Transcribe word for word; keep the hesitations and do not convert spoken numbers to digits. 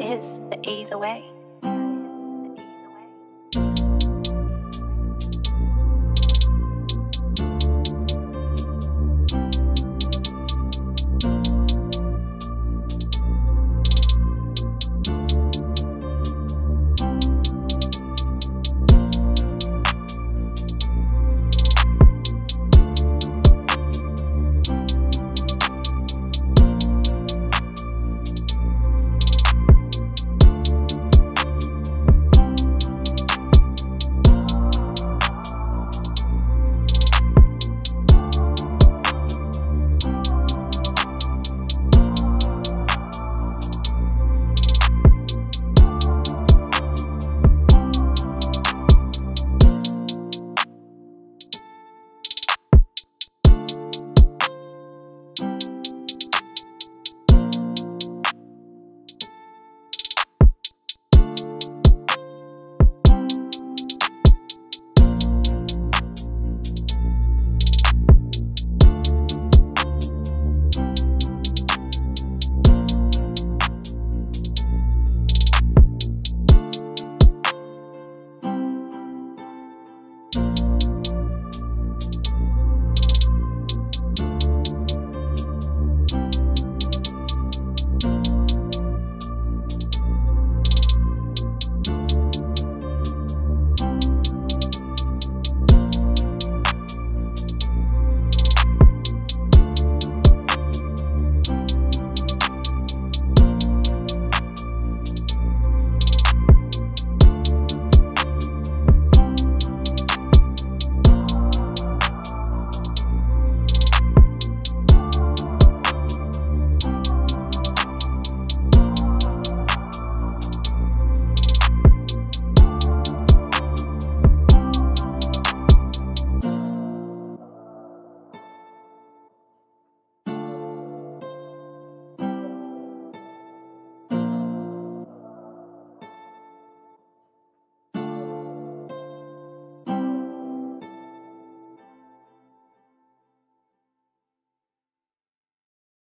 is the eighth way.